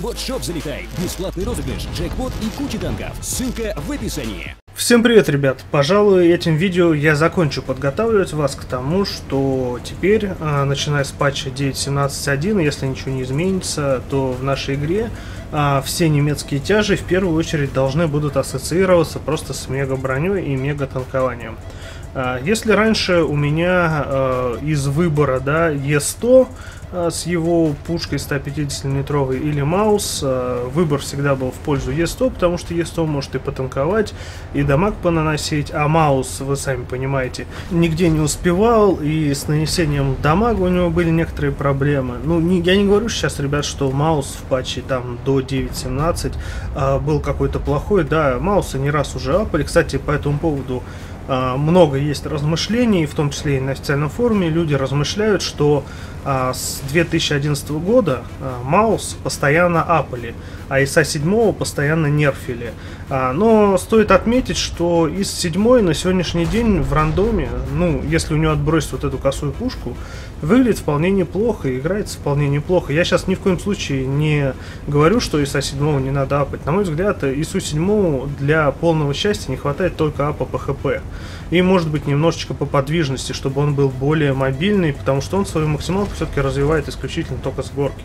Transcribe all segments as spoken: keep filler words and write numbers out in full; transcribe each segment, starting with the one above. бот-шоп залетай. Бесплатный розыгрыш, джекпот и куча танков. Ссылка в описании. Всем привет, ребят! Пожалуй, этим видео я закончу подготавливать вас к тому, что теперь, начиная с патча девять точка семнадцать точка один, если ничего не изменится, то в нашей игре все немецкие тяжи в первую очередь должны будут ассоциироваться просто с мега-броней и мега-танкованием. Если раньше у меня из выбора, да, е сто с его пушкой сто пятидесятимиллиметровой или Маус, выбор всегда был в пользу е сто, потому что е сто может и потанковать, и дамаг понаносить, а Маус, вы сами понимаете, нигде не успевал, и с нанесением дамага у него были некоторые проблемы. Ну, не, я не говорю сейчас, ребят, что Маус в патче там до девять точка семнадцать был какой-то плохой, да, Мауса не раз уже апали, кстати, по этому поводу много есть размышлений, в том числе и на официальном форуме. Люди размышляют, что а, с две тысячи одиннадцатого года а, Маус постоянно апали, а из ИСа семь постоянно нерфили. А, но стоит отметить, что ИС семь на сегодняшний день в рандоме, ну, если у него отбросить вот эту косую пушку, выглядит вполне неплохо и играется вполне неплохо. Я сейчас ни в коем случае не говорю, что ИСа семь не надо апать. На мой взгляд, ИСу семь для полного счастья не хватает только апа по ХП. И, может быть, немножечко по подвижности, чтобы он был более мобильный, потому что он свою максималку все-таки развивает исключительно только с горки.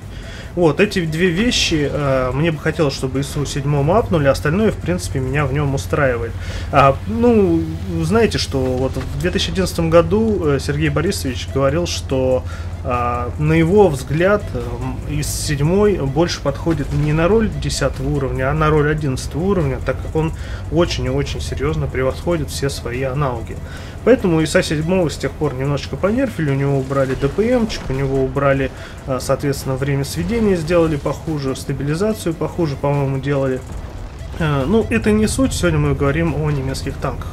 Вот, эти две вещи э, мне бы хотелось, чтобы ИСу семь апнули, остальное, в принципе, меня в нем устраивает. А, ну, знаете, что вот в две тысячи одиннадцатом году Сергей Борисович говорил, что э, на его взгляд ИС семь больше подходит не на роль десятого уровня, а на роль одиннадцатого уровня, так как он очень и очень серьезно превосходит все свои аналоги. Поэтому ИСа семь с тех пор немножечко понерфили, у него убрали ДПМчик, у него убрали, э, соответственно, время сведения, сделали похуже, стабилизацию похуже, по-моему, делали. Ну, это не суть, сегодня мы говорим о немецких танках.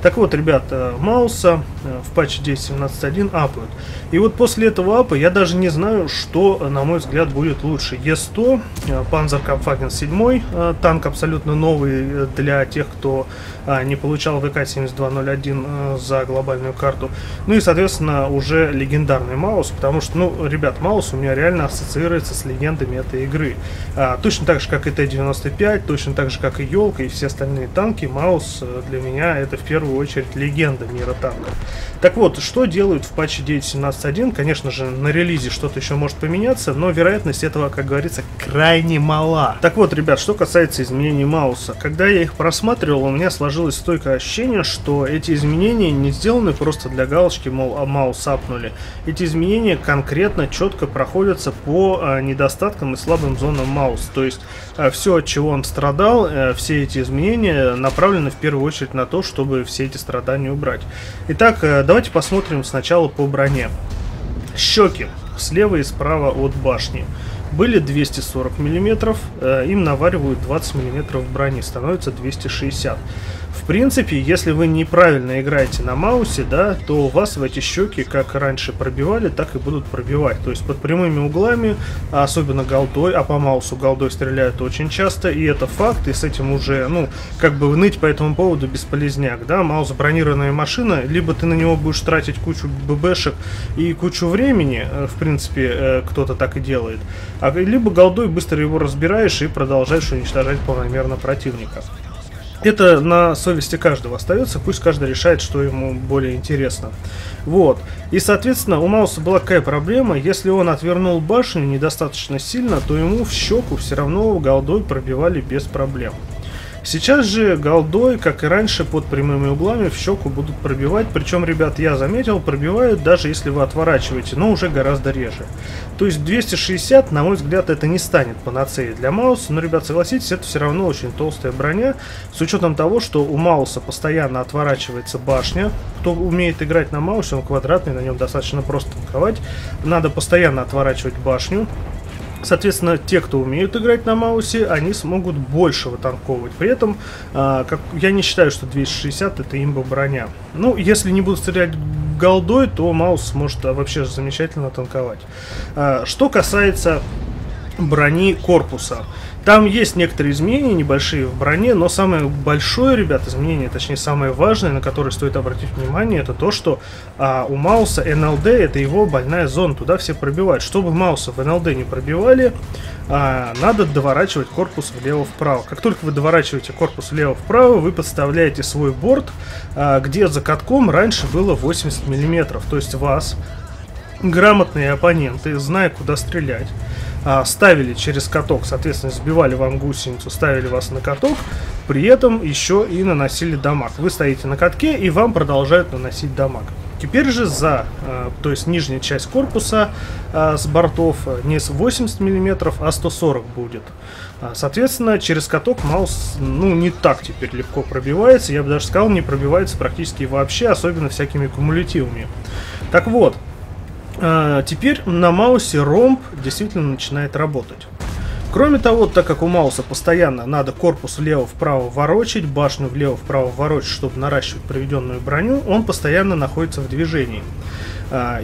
Так вот, ребята, Мауса в патче девять точка семнадцать точка один апают. И вот после этого апа я даже не знаю, что, на мой взгляд, будет лучше. е сто, Panzerkampfwagen семь, танк абсолютно новый для тех, кто не получал вэ ка семь два ноль один за глобальную карту. Ну и, соответственно, уже легендарный Маус, потому что, ну, ребят, Маус у меня реально ассоциируется с легендами этой игры. Точно так же, как и Т девяносто пять, точно так же, как и Ёлка и все остальные танки, Маус для меня это в первую очередь легенда мира танков. Так вот, что делают в патче девять точка семнадцать точка один? Конечно же, на релизе что-то еще может поменяться, но вероятность этого, как говорится, крайне мала. Так вот, ребят, что касается изменений Мауса. Когда я их просматривал, у меня сложилось стойкое ощущение, что эти изменения не сделаны просто для галочки, мол, а Маус апнули. Эти изменения конкретно, четко проходятся по а, недостаткам и слабым зонам Мауса. То есть, а, все, от чего он страдал, а, все эти изменения направлены в первую очередь на то, чтобы все эти страдания убрать. Итак, давайте посмотрим сначала по броне. Щеки слева и справа от башни были двести сорок миллиметров, им наваривают двадцать миллиметров брони, становится двести шестьдесят. В принципе, если вы неправильно играете на Маусе, да, то вас в эти щеки как раньше пробивали, так и будут пробивать. То есть под прямыми углами, особенно голдой, а по Маусу голдой стреляют очень часто, и это факт, и с этим уже, ну, как бы ныть по этому поводу бесполезняк, да. Маус бронированная машина, либо ты на него будешь тратить кучу ББшек и кучу времени, в принципе, кто-то так и делает, а либо голдой быстро его разбираешь и продолжаешь уничтожать полномерно противника. Это на совести каждого остается, пусть каждый решает, что ему более интересно. Вот. И, соответственно, у Мауса была какая проблема: если он отвернул башню недостаточно сильно, то ему в щеку все равно голдой пробивали без проблем. Сейчас же голдой, как и раньше, под прямыми углами в щеку будут пробивать. Причем, ребят, я заметил, пробивают даже если вы отворачиваете, но уже гораздо реже. То есть двести шестьдесят, на мой взгляд, это не станет панацеей для Мауса. Но, ребят, согласитесь, это все равно очень толстая броня. С учетом того, что у Мауса постоянно отворачивается башня. Кто умеет играть на Маусе, он квадратный, на нем достаточно просто танковать. Надо постоянно отворачивать башню. Соответственно, те, кто умеют играть на Маусе, они смогут больше вытанковывать. При этом, э, как, я не считаю, что двести шестьдесят это имба броня. Ну, если не будут стрелять голдой, то Маус сможет вообще замечательно танковать. Э, что касается брони корпуса. Там есть некоторые изменения небольшие в броне, но самое большое, ребят, изменение, точнее самое важное, на которое стоит обратить внимание, это то, что а, у Мауса эн эл дэ это его больная зона, туда все пробивают. Чтобы Мауса в эн эл дэ не пробивали, а, надо доворачивать корпус влево-вправо. Как только вы доворачиваете корпус влево-вправо, вы подставляете свой борт, а, где за катком раньше было восемьдесят миллиметров, то есть вас... Грамотные оппоненты, зная, куда стрелять, ставили через каток, соответственно, сбивали вам гусеницу, ставили вас на каток, при этом еще и наносили дамаг. Вы стоите на катке, и вам продолжают наносить дамаг. Теперь же за, то есть нижняя часть корпуса с бортов не с восемьдесят миллиметров, а сто сорок будет. Соответственно, через каток Маус, ну, не так теперь легко пробивается, я бы даже сказал, не пробивается практически вообще, особенно всякими кумулятивами. Так вот. Теперь на Маусе ромб действительно начинает работать. Кроме того, так как у Мауса постоянно надо корпус влево-вправо ворочать, башню влево-вправо ворочать, чтобы наращивать приведенную броню, он постоянно находится в движении.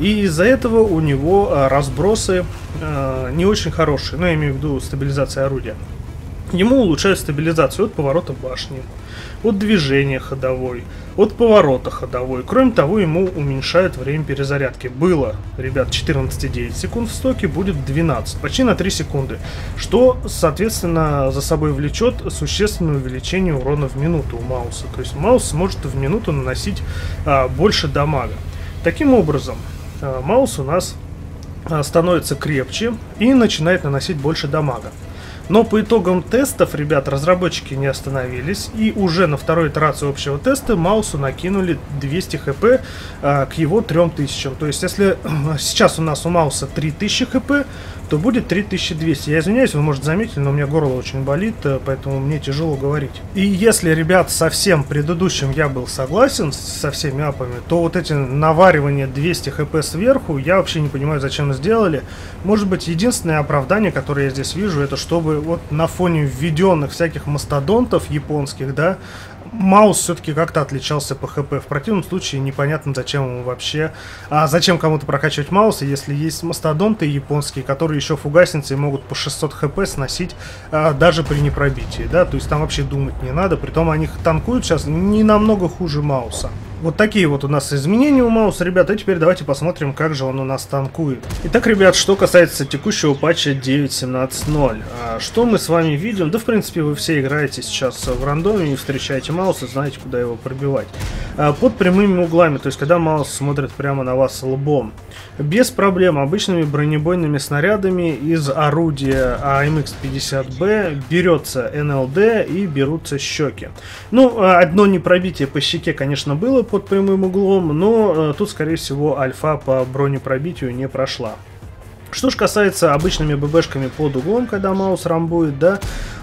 И из-за этого у него разбросы не очень хорошие, но я имею в виду стабилизация орудия. Ему улучшают стабилизацию от поворота башни, от движения ходовой, от поворота ходовой. Кроме того, ему уменьшают время перезарядки. Было, ребят, четырнадцать и девять секунд в стоке, будет двенадцать, почти на три секунды. Что, соответственно, за собой влечет существенное увеличение урона в минуту у Мауса. То есть Маус сможет в минуту наносить а, больше дамага. Таким образом, а, Маус у нас а, становится крепче и начинает наносить больше дамага. Но по итогам тестов, ребят, разработчики не остановились, и уже на второй итерации общего теста Маусу накинули двести хп а, к его трем тысячам. То есть, если сейчас у нас у Мауса три тысячи хп, то будет три тысячи двести. Я извиняюсь, вы, может, заметили, но у меня горло очень болит, поэтому мне тяжело говорить. И если, ребят, со всем предыдущим я был согласен, со всеми апами, то вот эти наваривания двести хп сверху, я вообще не понимаю, зачем сделали. Может быть, единственное оправдание, которое я здесь вижу, это чтобы вот на фоне введенных всяких мастодонтов японских, да, Маус все-таки как-то отличался по хп. В противном случае непонятно, зачем ему вообще, а зачем кому-то прокачивать Мауса, если есть мастодонты японские, которые еще фугасницы могут по шестьсот хп сносить, а, даже при непробитии, да, то есть там вообще думать не надо, притом они танкуют сейчас не намного хуже Мауса. Вот такие вот у нас изменения у Мауса, ребята, и теперь давайте посмотрим, как же он у нас танкует. Итак, ребят, что касается текущего патча девять точка семнадцать точка ноль, а, что мы с вами видим, да, в принципе, вы все играете сейчас в рандоме и встречаете Мауса, знаете, куда его пробивать. А, под прямыми углами, то есть, когда Маус смотрит прямо на вас лбом. Без проблем, обычными бронебойными снарядами из орудия а эм икс пятьдесят бэ берется эн эл дэ и берутся щеки. Ну, одно непробитие по щеке, конечно, было под прямым углом, но э, тут, скорее всего, альфа по бронепробитию не прошла. Что же касается обычными ББшками под углом, когда Маус рамбует, да,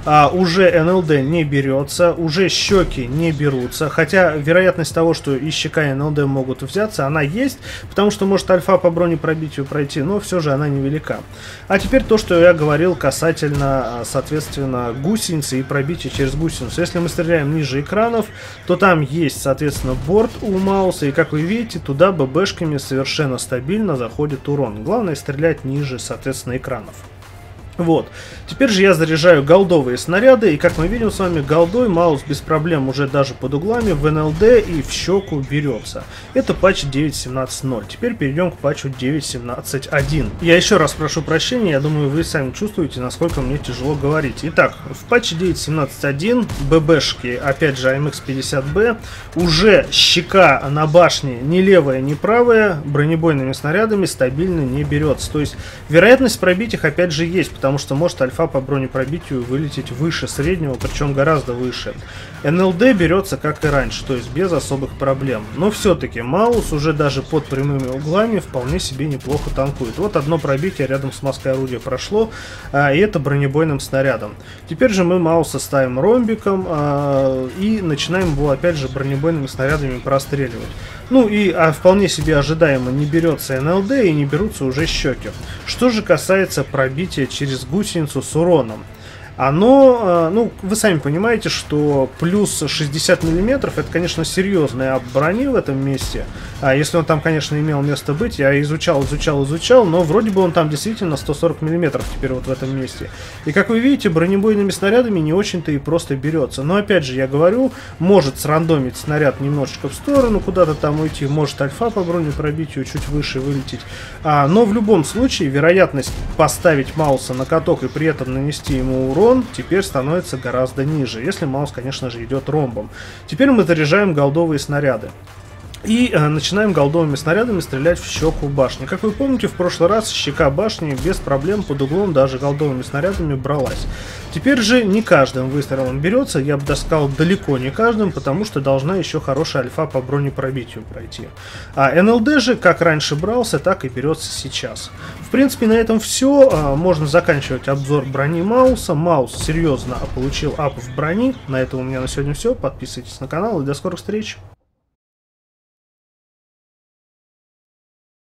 а, уже эн эл дэ не берется, уже щеки не берутся, хотя вероятность того, что и щека, и эн эл дэ могут взяться, она есть, потому что может альфа по бронепробитию пройти, но все же она невелика. А теперь то, что я говорил касательно, соответственно, гусеницы и пробития через гусеницу. Если мы стреляем ниже экранов, то там есть, соответственно, борт у Мауса, и, как вы видите, туда ББшками совершенно стабильно заходит урон. Главное стрелять ниже. Ниже, соответственно, экранов. Вот. Теперь же я заряжаю голдовые снаряды, и, как мы видим с вами, голдой Маус без проблем уже даже под углами в эн эл дэ и в щеку берется. Это патч девять точка семнадцать точка ноль. Теперь перейдем к патчу девять точка семнадцать точка один. Я еще раз прошу прощения, я думаю, вы сами чувствуете, насколько мне тяжело говорить. Итак, в патче девять точка семнадцать точка один ББшки, опять же а эм икс пятьдесят бэ, уже щека на башне ни левая, ни правая бронебойными снарядами стабильно не берется. То есть вероятность пробить их опять же есть, потому что может альфа по бронепробитию вылететь выше среднего, причем гораздо выше. эн эл дэ берется как и раньше, то есть без особых проблем. Но все-таки Маус уже даже под прямыми углами вполне себе неплохо танкует. Вот одно пробитие рядом с маской орудия прошло, а, и это бронебойным снарядом. Теперь же мы Мауса ставим ромбиком а, и начинаем его опять же бронебойными снарядами простреливать. Ну и а, вполне себе ожидаемо не берется эн эл дэ и не берутся уже щеки. Что же касается пробития через гусеницу с уроном. Оно, ну, вы сами понимаете, что плюс шестьдесят миллиметров это, конечно, серьезная броня в этом месте. А если он там, конечно, имел место быть, я изучал, изучал, изучал, но вроде бы он там действительно сто сорок миллиметров теперь вот в этом месте. И как вы видите, бронебойными снарядами не очень-то и просто берется. Но опять же, я говорю, может срандомить снаряд немножечко в сторону, куда-то там уйти, может альфа по бронепробитию чуть выше вылететь. А, но в любом случае, вероятность поставить Мауса на каток и при этом нанести ему урон теперь становится гораздо ниже, если Маус, конечно же, идет ромбом. Теперь мы заряжаем голдовые снаряды. И э, начинаем голдовыми снарядами стрелять в щеку башни. Как вы помните, в прошлый раз щека башни без проблем под углом даже голдовыми снарядами бралась. Теперь же не каждым выстрелом берется, я бы даже сказал, далеко не каждым, потому что должна еще хорошая альфа по бронепробитию пройти. А эн эл дэ же как раньше брался, так и берется сейчас. В принципе, на этом все. Можно заканчивать обзор брони Мауса. Маус серьезно получил ап в брони. На этом у меня на сегодня все. Подписывайтесь на канал и до скорых встреч.